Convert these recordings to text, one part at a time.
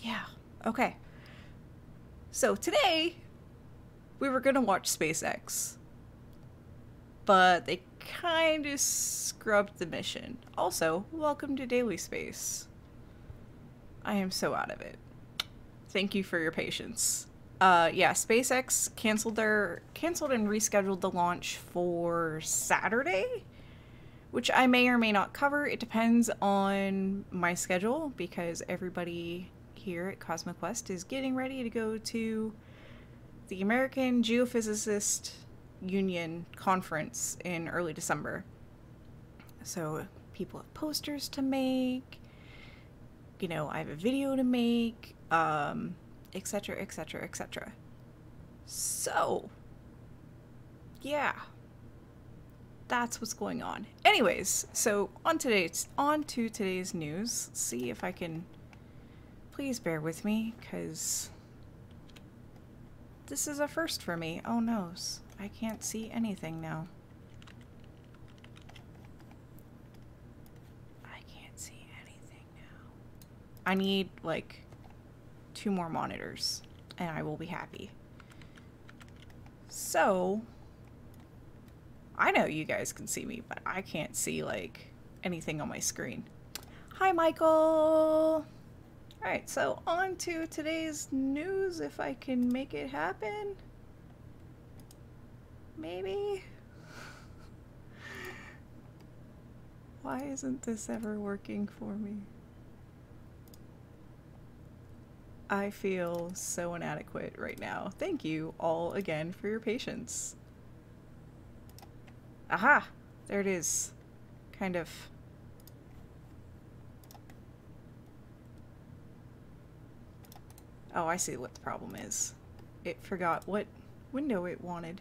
Yeah. Okay. So today, we were going to watch SpaceX, but they kind of scrubbed the mission. Also, welcome to Daily Space. I am so out of it. Thank you for your patience. Yeah, SpaceX canceled and rescheduled the launch for Saturday, which I may or may not cover. It depends on my schedule because everybody here at CosmoQuest is getting ready to go to the American Geophysical Union conference in early December. So people have posters to make, you know, I have a video to make, etc, etc, etc. So, yeah, that's what's going on. Anyways, so on to today's news. Let's see if I can. Please bear with me, because this is a first for me. Oh no, I can't see anything now. I can't see anything now. I need like 2 more monitors and I will be happy. So I know you guys can see me, but I can't see like anything on my screen. Hi, Michael. All right, so on to today's news, if I can make it happen. Maybe? Why isn't this ever working for me? I feel so inadequate right now. Thank you all again for your patience. Aha! There it is. Kind of. Oh, I see what the problem is. It forgot what window it wanted.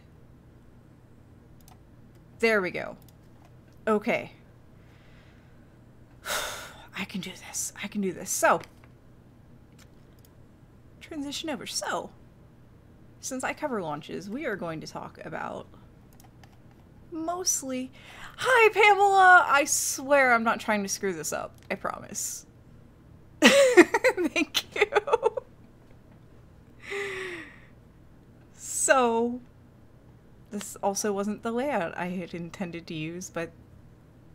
There we go. Okay. I can do this. I can do this. So, transition over. So, since I cover launches, we are going to talk about mostly... Hi, Pamela! I swear I'm not trying to screw this up. I promise. Thank you. So, this also wasn't the layout I had intended to use, but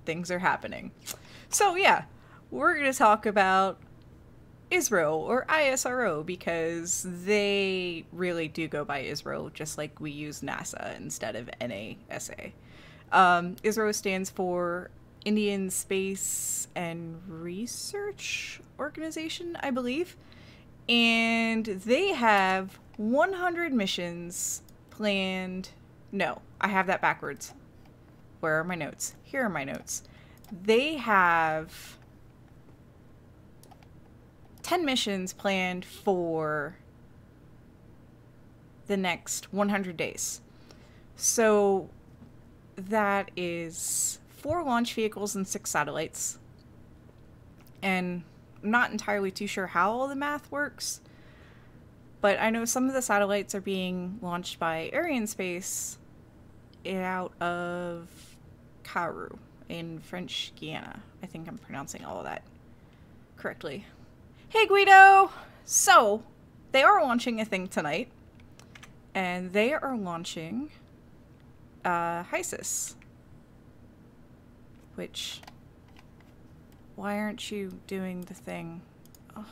things are happening. So yeah, we're going to talk about ISRO, or ISRO, because they really do go by ISRO, just like we use NASA instead of NASA. ISRO stands for Indian Space and Research Organization, I believe. And they have 100 missions planned. No, I have that backwards. Where are my notes? Here are my notes. They have 10 missions planned for the next 100 days. So that is 4 launch vehicles and 6 satellites. And I'm not entirely too sure how all the math works, but I know some of the satellites are being launched by Arianespace out of Kourou in French Guiana. I think I'm pronouncing all of that correctly. Hey, Guido! So, they are launching a thing tonight, and they are launching HysIS, which... Why aren't you doing the thing? Oh.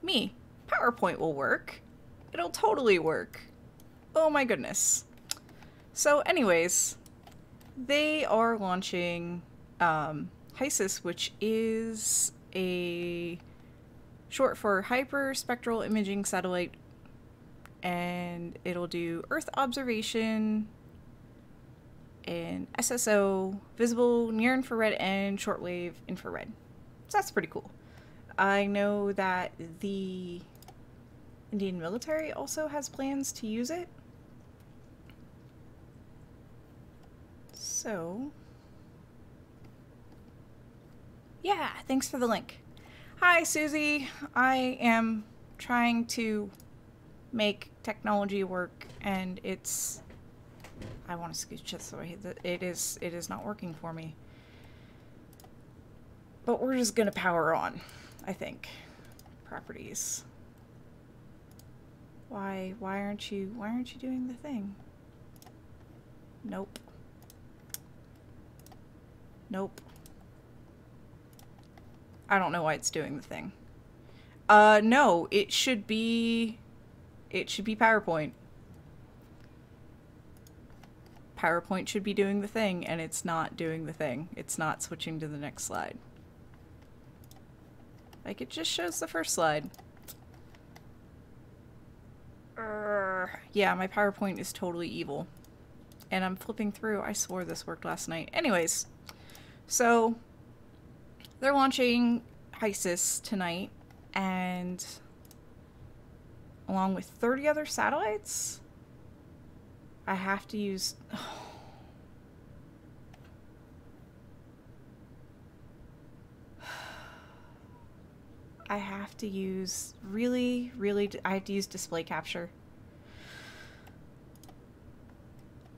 Me. PowerPoint will work. It'll totally work. Oh my goodness. So anyways, they are launching HysIS, which is a... short for Hyperspectral Imaging Satellite, and it'll do Earth observation and SSO, visible, near-infrared, and shortwave infrared. So that's pretty cool. I know that the Indian military also has plans to use it. So, yeah, thanks for the link. Hi, Susie. I am trying to make technology work, and it's... I want to scooch this away. It is not working for me. But we're just going to power on, I think. Properties. Why aren't you doing the thing? Nope. Nope. I don't know why it's doing the thing. No, it should be PowerPoint. PowerPoint should be doing the thing, and it's not doing the thing. It's not switching to the next slide. Like, it just shows the first slide. Yeah, my PowerPoint is totally evil. And I'm flipping through. I swore this worked last night. Anyways, so they're launching HysIS tonight, and along with 30 other satellites. I have to use... Oh. I have to use... Really? I have to use display capture.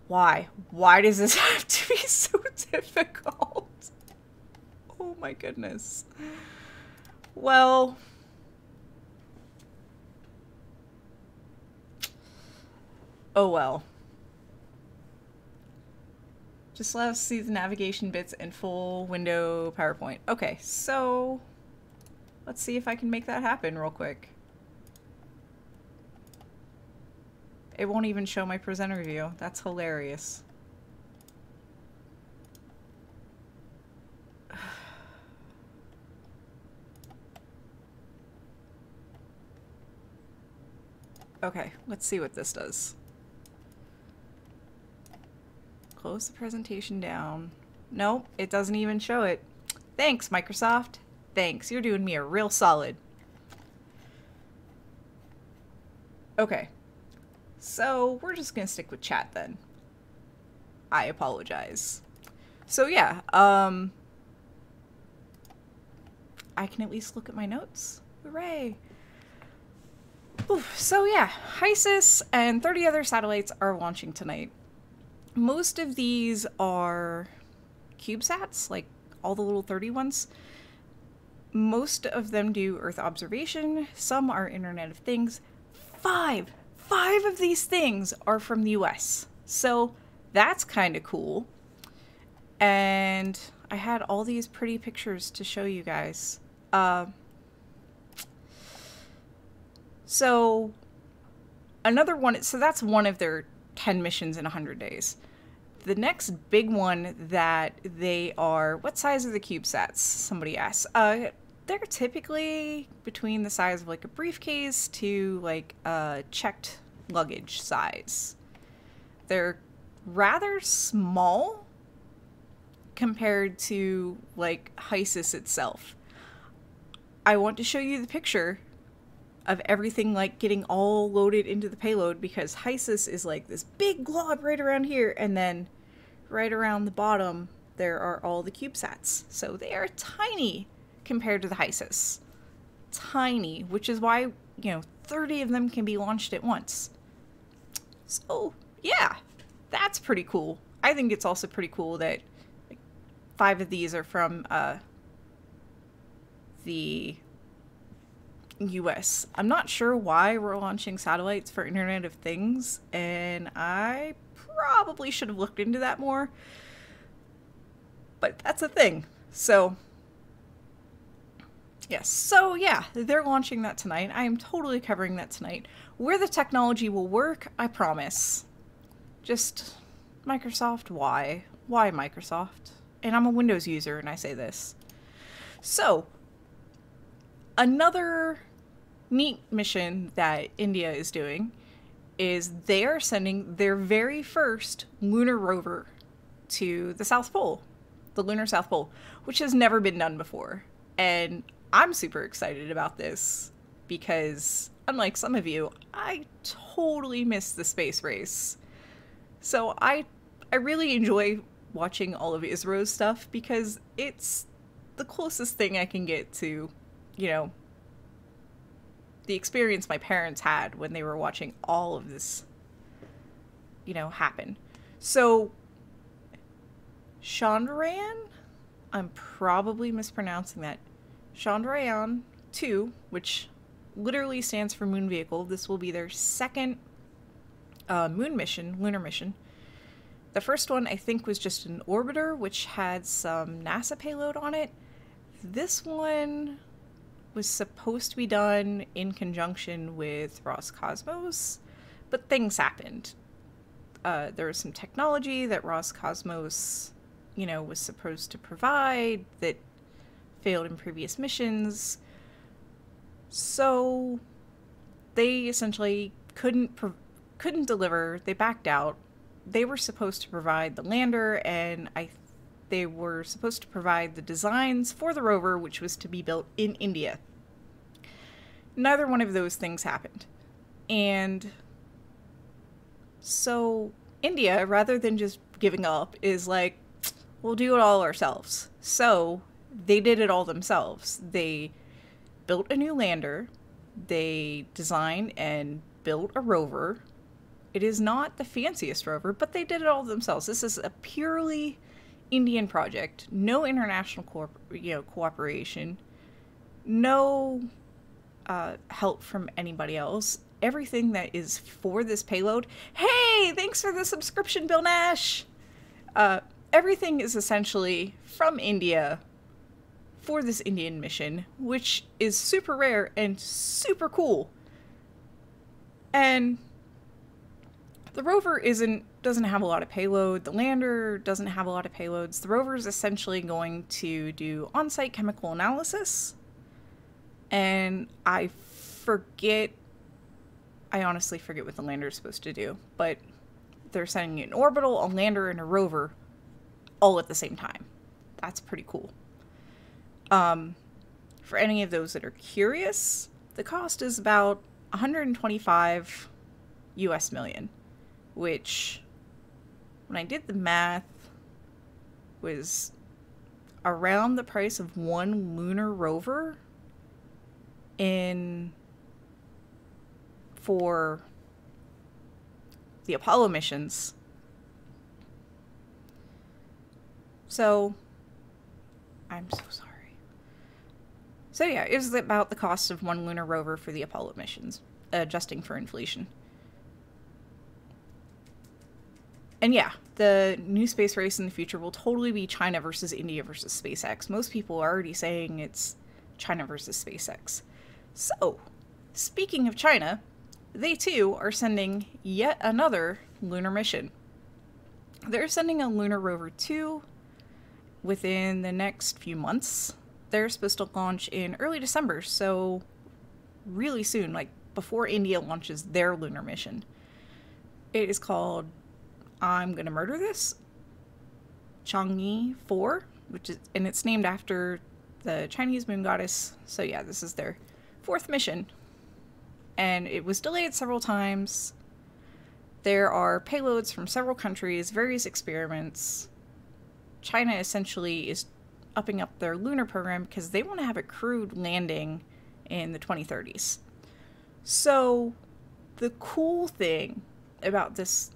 Why? Why does this have to be so difficult? Oh my goodness. Well... Oh well. Just let us see the navigation bits in full window PowerPoint. Okay, so let's see if I can make that happen real quick. It won't even show my presenter view. That's hilarious. Okay, let's see what this does. Close the presentation down. Nope, it doesn't even show it. Thanks, Microsoft. Thanks, you're doing me a real solid. Okay, so we're just gonna stick with chat then. I apologize. So yeah, I can at least look at my notes. Hooray! Oof, so yeah, HysIS and 30 other satellites are launching tonight. Most of these are CubeSats, like all the little 30 ones. Most of them do Earth observation. Some are Internet of Things. Five of these things are from the US. So that's kind of cool. And I had all these pretty pictures to show you guys. So another one, so that's one of their 10 missions in 100 days. The next big one that they are... What size are the CubeSats? Somebody asked. They're typically between the size of like a briefcase to like a checked luggage size. They're rather small compared to like HysIS itself. I want to show you the picture of everything like getting all loaded into the payload, because HysIS is like this big glob right around here, and then right around the bottom there are all the CubeSats. So they are tiny compared to the HysIS. Tiny, which is why, you know, 30 of them can be launched at once. So yeah, that's pretty cool. I think it's also pretty cool that like 5 of these are from the US. I'm not sure why we're launching satellites for Internet of Things, and I probably should have looked into that more, but that's a thing. So yes, so yeah, they're launching that tonight. I am totally covering that tonight. Where the technology will work, I promise. Just Microsoft, why? Why Microsoft? And I'm a Windows user and I say this. So another neat mission that India is doing is they are sending their very first lunar rover to the South Pole, the lunar South Pole, which has never been done before. And I'm super excited about this because, unlike some of you, I totally miss the space race. So I really enjoy watching all of ISRO's stuff because it's the closest thing I can get to, you know, the experience my parents had when they were watching all of this, you know, happen. So Chandrayaan, I'm probably mispronouncing that, Chandrayaan 2, which literally stands for moon vehicle. This will be their second moon mission, lunar mission. The first one, I think, was just an orbiter, which had some NASA payload on it. This one was supposed to be done in conjunction with Roscosmos, but things happened. There was some technology that Roscosmos, you know, was supposed to provide that failed in previous missions. So they essentially couldn't deliver. They backed out. They were supposed to provide the lander, and they were supposed to provide the designs for the rover, which was to be built in India. Neither one of those things happened. And so India, rather than just giving up, is like, we'll do it all ourselves. So they did it all themselves. They built a new lander. They designed and built a rover. It is not the fanciest rover, but they did it all themselves. This is a purely Indian project. No international cooperation. No help from anybody else. Everything that is for this payload. Hey, thanks for the subscription, Bill Nash! Everything is essentially from India for this Indian mission, which is super rare and super cool. And the rover doesn't have a lot of payload. The lander doesn't have a lot of payloads. The rover is essentially going to do on-site chemical analysis. And I honestly forget what the lander is supposed to do, but they're sending an orbital, a lander, and a rover all at the same time. That's pretty cool. For any of those that are curious, the cost is about $125 million US. Which, when I did the math, was around the price of one lunar rover for the Apollo missions. So, I'm so sorry. So yeah, it was about the cost of one lunar rover for the Apollo missions, adjusting for inflation. And yeah, the new space race in the future will totally be China versus India versus SpaceX. Most people are already saying it's China versus SpaceX. So, speaking of China, they too are sending yet another lunar mission. They're sending a lunar rover 2 within the next few months. They're supposed to launch in early December, so really soon, like before India launches their lunar mission. It is called I'm Gonna Murder This, Chang'e 4, and it's named after the Chinese moon goddess. So yeah, this is their fourth mission, and it was delayed several times. There are payloads from several countries, various experiments. China essentially is upping up their lunar program because they want to have a crewed landing in the 2030s. So the cool thing about this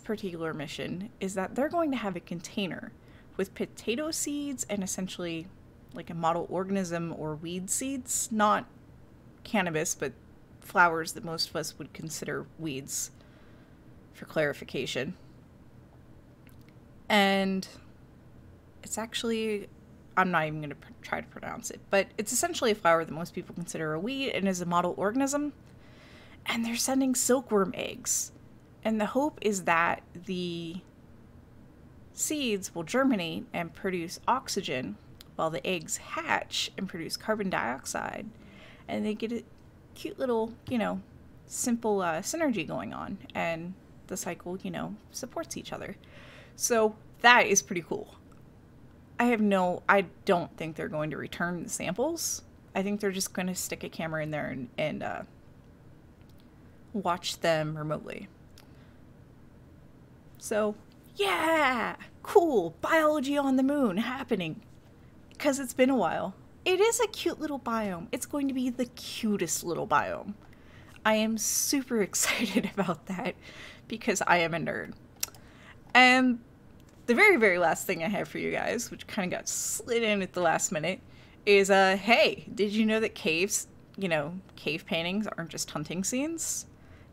particular mission is that they're going to have a container with potato seeds and essentially like a model organism or weed seeds, not cannabis, but flowers that most of us would consider weeds, for clarification. And it's actually, I'm not even going to try to pronounce it, but it's essentially a flower that most people consider a weed and is a model organism. And they're sending silkworm eggs. And the hope is that the seeds will germinate and produce oxygen while the eggs hatch and produce carbon dioxide. And they get a cute little, you know, simple synergy going on. And the cycle, you know, supports each other. So that is pretty cool. I don't think they're going to return the samples. I think they're just going to stick a camera in there and watch them remotely. So, yeah, cool, biology on the moon happening, because it's been a while. It is a cute little biome. It's going to be the cutest little biome. I am super excited about that because I am a nerd. And the very, very last thing I have for you guys, which kind of got slid in at the last minute, is, hey, did you know that caves, you know, cave paintings aren't just hunting scenes?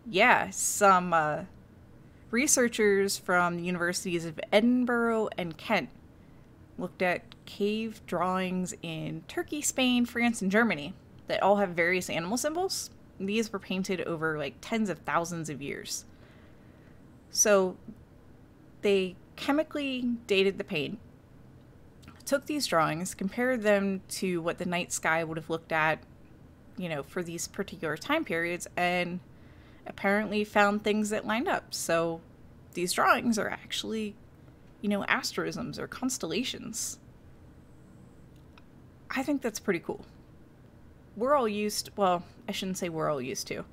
Yeah, some researchers from the universities of Edinburgh and Kent looked at cave drawings in Turkey, Spain, France, and Germany that all have various animal symbols. These were painted over like tens of thousands of years. So they chemically dated the paint, took these drawings, compared them to what the night sky would have looked at, you know, for these particular time periods, and apparently found things that lined up. So these drawings are actually, you know, asterisms or constellations. I think that's pretty cool. We're all used, well, I shouldn't say we're all used to.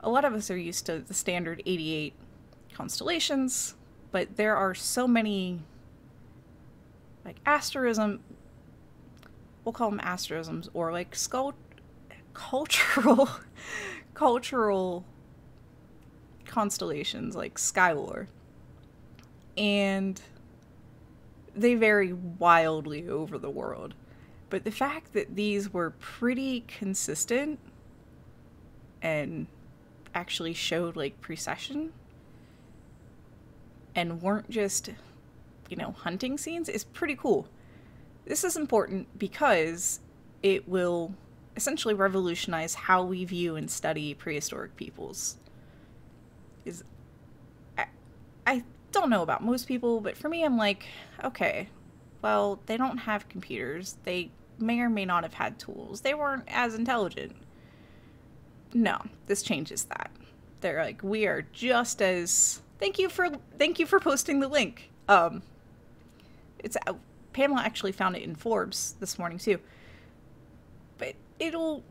A lot of us are used to the standard 88 constellations, but there are so many, like, asterism, we'll call them asterisms, or like cultural constellations, like sky lore. And they vary wildly over the world. But the fact that these were pretty consistent and actually showed like precession and weren't just, you know, hunting scenes is pretty cool. This is important because it will essentially revolutionize how we view and study prehistoric peoples. I don't know about most people, but for me, I'm like, okay, well, they don't have computers. They may or may not have had tools. They weren't as intelligent. No, this changes that. They're like, we are just as, thank you for posting the link. It's Pamela actually found it in Forbes this morning too. But it'll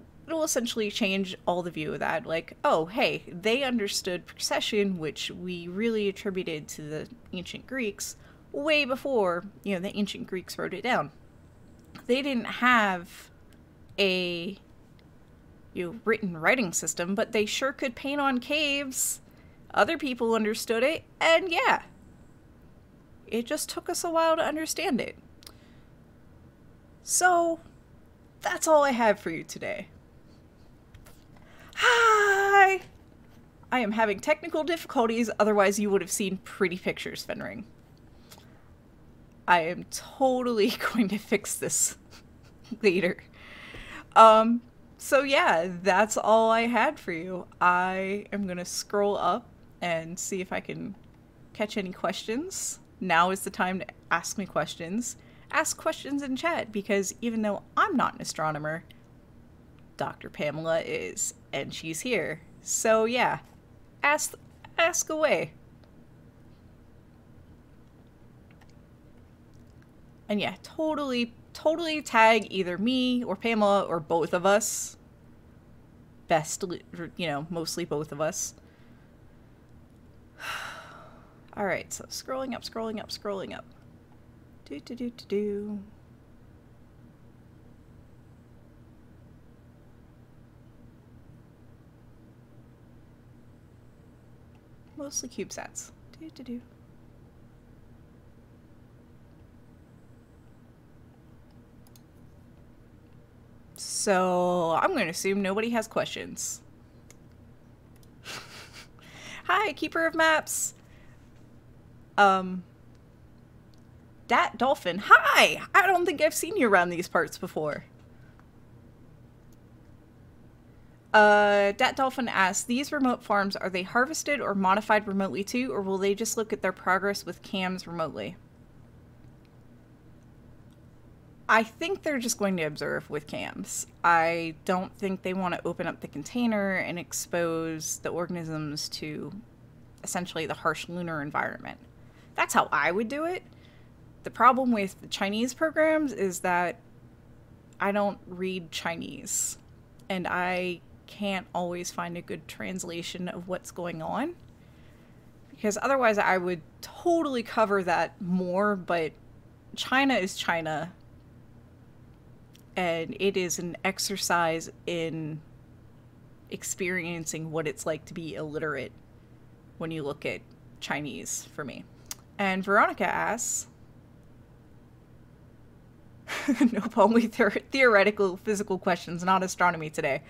essentially change all the view of that. Like, oh, hey, they understood precession, which we really attributed to the ancient Greeks way before, you know, the ancient Greeks wrote it down. They didn't have a, you know, written writing system, but they sure could paint on caves. Other people understood it, and yeah, it just took us a while to understand it. So that's all I have for you today. Hi! I am having technical difficulties, otherwise you would have seen pretty pictures, Fenring. I am totally going to fix this later. So yeah, that's all I had for you. I am gonna scroll up and see if I can catch any questions. Now is the time to ask me questions. Ask questions in chat, because even though I'm not an astronomer, Dr. Pamela is, and she's here. So yeah, ask away. And yeah, totally tag either me or Pamela or both of us. Best, you know, mostly both of us. All right, so scrolling up. Do. Mostly CubeSats. Do. So I'm going to assume nobody has questions. Hi, Keeper of Maps. Dat Dolphin. Hi! I don't think I've seen you around these parts before. Dat Dolphin asks, these remote farms, are they harvested or modified remotely too, or will they just look at their progress with cams remotely? I think they're just going to observe with cams. I don't think they want to open up the container and expose the organisms to essentially the harsh lunar environment. That's how I would do it. The problem with the Chinese programs is that I don't read Chinese, and I can't always find a good translation of what's going on, because otherwise I would totally cover that more, but China is China. and it is an exercise in experiencing what it's like to be illiterate when you look at Chinese for me. And Veronica asks, nope, only theoretical physical questions, not astronomy today.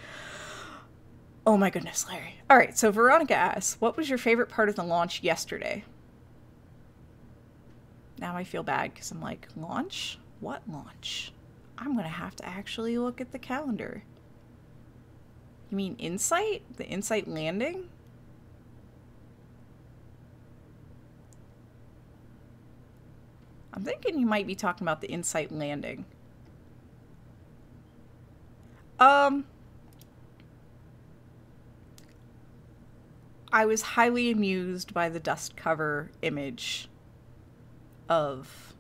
Oh my goodness, Larry. All right, so Veronica asks, what was your favorite part of the launch yesterday? Now I feel bad because I'm like, launch? What launch? I'm going to have to actually look at the calendar. You mean InSight? The InSight landing? I'm thinking you might be talking about the InSight landing. I was highly amused by the dust cover image of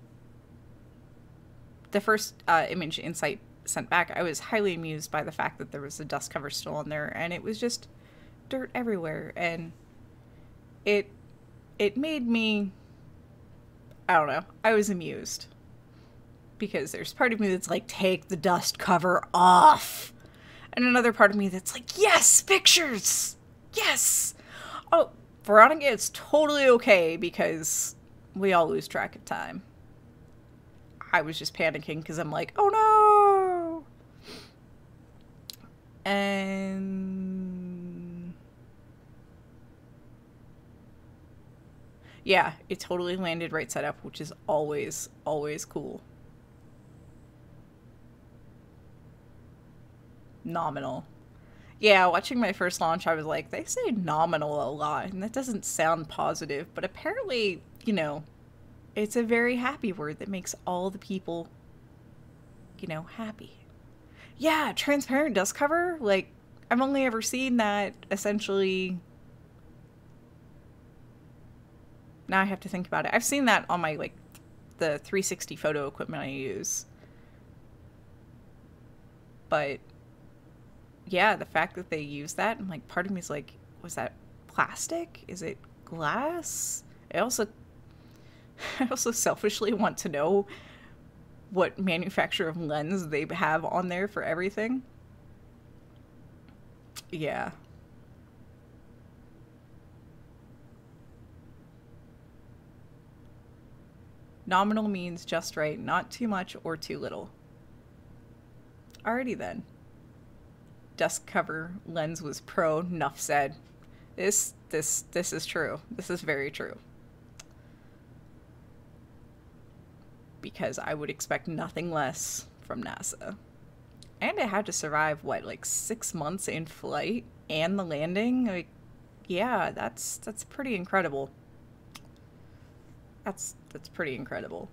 the first image InSight sent back. I was highly amused by the fact that there was a dust cover still on there, and it was just dirt everywhere, and it made me, I don't know, I was amused because there's part of me that's like, take the dust cover off, and another part of me that's like, yes, pictures, yes. Oh, Veronica, it's totally okay because we all lose track of time. I was just panicking because I'm like, oh no! And... yeah, it totally landed right side up, which is always, always cool. Nominal. Yeah, watching my first launch, I was like, they say nominal a lot, and that doesn't sound positive, but apparently, you know, it's a very happy word that makes all the people, you know, happy. Yeah, transparent dust cover, like, I've only ever seen that, essentially. Now I have to think about it. I've seen that on my, like, the 360 photo equipment I use. But... yeah, the fact that they use that, and like part of me is like, was that plastic? Is it glass? I also selfishly want to know what manufacturer of lens they have on there for everything. Yeah. Nominal means just right, not too much or too little. Alrighty then. Dust cover lens was pro, nuff said. This is true. This is very true. Because I would expect nothing less from NASA. And it had to survive, what, like 6 months in flight and the landing? Like, yeah, that's pretty incredible. That's pretty incredible.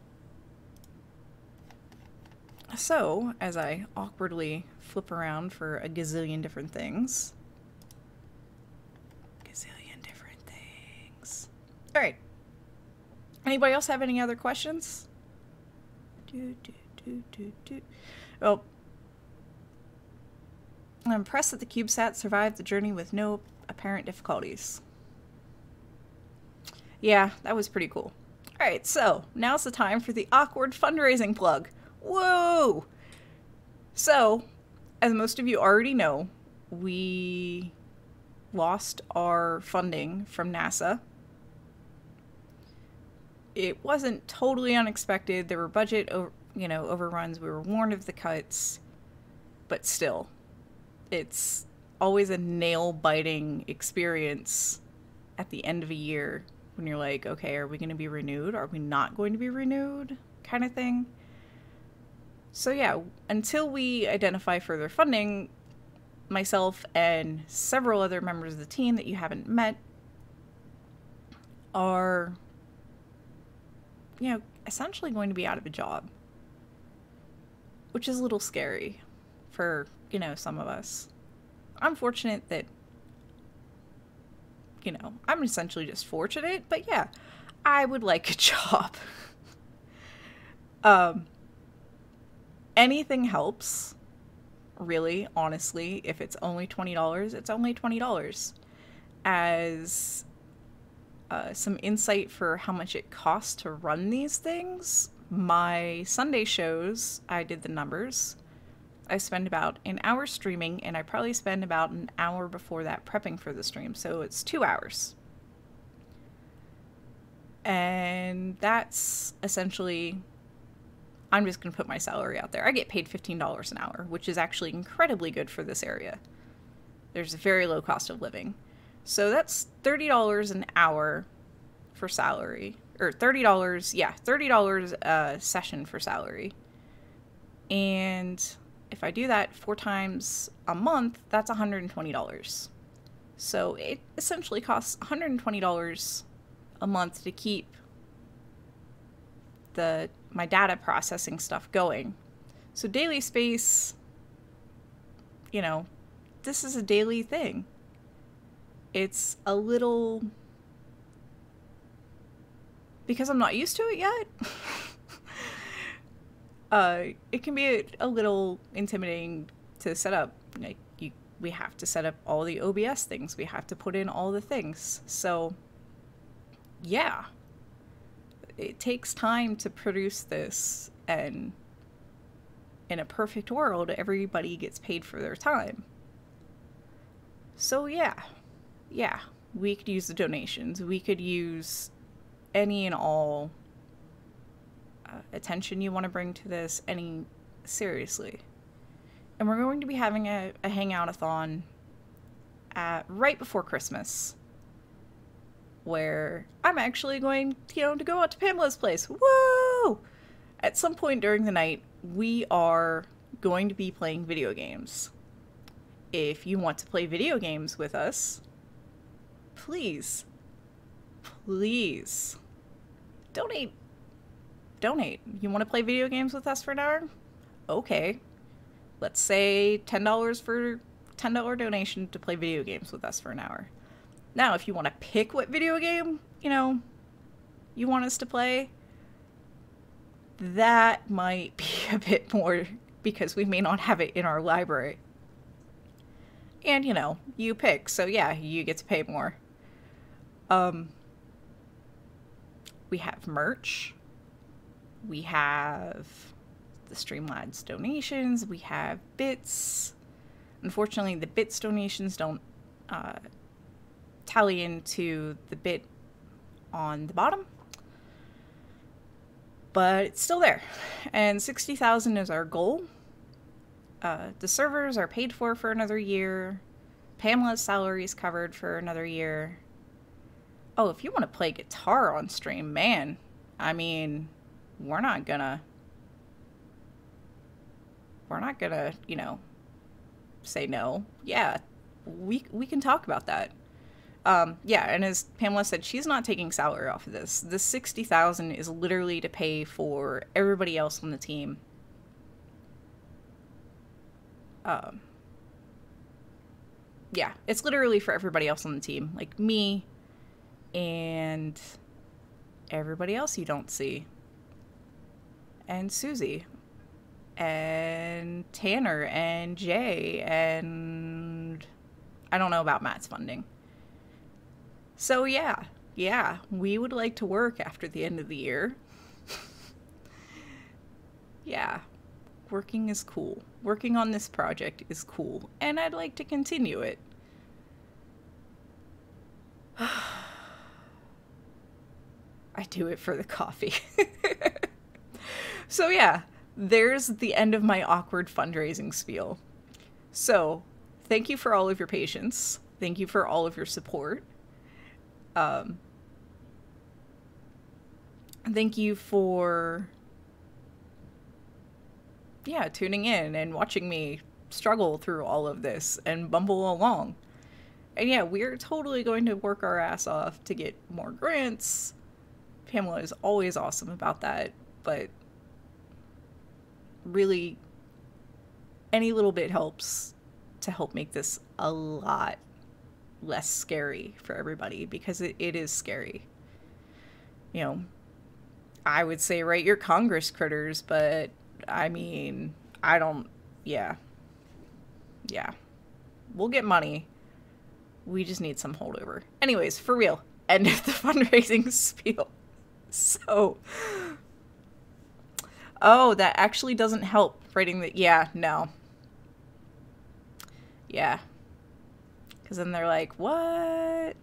So, as I awkwardly flip around for a gazillion different things. Alright. Anybody else have any other questions? Well, I'm impressed that the CubeSat survived the journey with no apparent difficulties. Yeah, that was pretty cool. Alright, so, now's the time for the awkward fundraising plug. Whoa! So, as most of you already know, we lost our funding from NASA. It wasn't totally unexpected. There were budget, overruns. We were warned of the cuts, but still, it's always a nail-biting experience at the end of a year when you're like, okay, are we going to be renewed? Are we not going to be renewed? Kind of thing. So yeah, until we identify further funding, myself and several other members of the team that you haven't met are, you know, essentially going to be out of a job, which is a little scary for, you know, some of us. I'm fortunate that, you know, I'm essentially just fortunate, but yeah, I would like a job. Anything helps, really, honestly. If it's only $20, it's only $20. As some insight for how much it costs to run these things, my Sunday shows, I did the numbers, I spend about an hour streaming, and I probably spend about an hour before that prepping for the stream, so it's 2 hours. And that's essentially, I'm just going to put my salary out there. I get paid $15 an hour, which is actually incredibly good for this area. There's a very low cost of living. So that's $30 an hour for salary, or $30, yeah, $30 a session for salary. And if I do that 4 times a month, that's $120. So it essentially costs $120 a month to keep my data processing stuff going. So daily space, you know, this is a daily thing. It's a little, because I'm not used to it yet, it can be a little intimidating to set up. Like we have to set up all the OBS things. We have to put in all the things. So yeah, it takes time to produce this, and in a perfect world, everybody gets paid for their time. So yeah, we could use the donations. We could use any and all attention you want to bring to this, seriously. And we're going to be having a hangout-a-thon right before Christmas, where I'm actually going, you know, to go out to Pamela's place. Woo! At some point during the night, we are going to be playing video games. If you want to play video games with us, please donate. You want to play video games with us for an hour? Okay. Let's say $10 for $10 donation to play video games with us for an hour. Now, if you want to pick what video game, you know, you want us to play, that might be a bit more, because we may not have it in our library. And, you know, you pick, so yeah, you get to pay more. We have merch. We have the Streamlabs donations. We have bits. Unfortunately, the bits donations don't tally into the bit on the bottom, but it's still there. And 60,000 is our goal. The servers are paid for another year. Pamela's salary is covered for another year. Oh, if you want to play guitar on stream, man, I mean, we're not gonna, you know, say no. Yeah, we can talk about that. Yeah, and as Pamela said, she's not taking salary off of this. The $60,000 is literally to pay for everybody else on the team. Yeah, it's literally for everybody else on the team, like me and everybody else you don't see, and Susie, and Tanner, and Jay, and I don't know about Matt's funding. So yeah, we would like to work after the end of the year. Yeah, working is cool. Working on this project is cool, and I'd like to continue it. I do it for the coffee. So yeah, there's the end of my awkward fundraising spiel. So thank you for all of your patience. Thank you for all of your support. Thank you for, yeah, tuning in and watching me struggle through all of this and bumble along. And yeah, we're totally going to work our ass off to get more grants. Pamela is always awesome about that, but really any little bit helps to help make this a lot less scary for everybody, because it is scary. You know, I would say write your Congress critters, but I mean, I don't, yeah. We'll get money. We just need some holdover. Anyways, for real, end of the fundraising spiel. So, oh, that actually doesn't help writing the, yeah, no. Yeah. Because then they're like, what?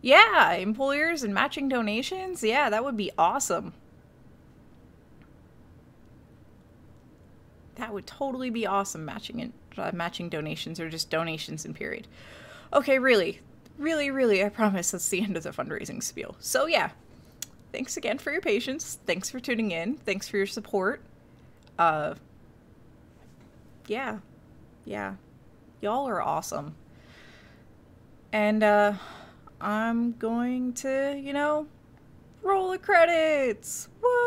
Yeah, employers and matching donations. Yeah, that would be awesome. That would totally be awesome, matching and matching donations, or just donations in period. Okay, really, really, really, I promise that's the end of the fundraising spiel. So yeah, thanks again for your patience. Thanks for tuning in. Thanks for your support. Yeah, y'all are awesome. And I'm going to, you know, roll the credits. Woo!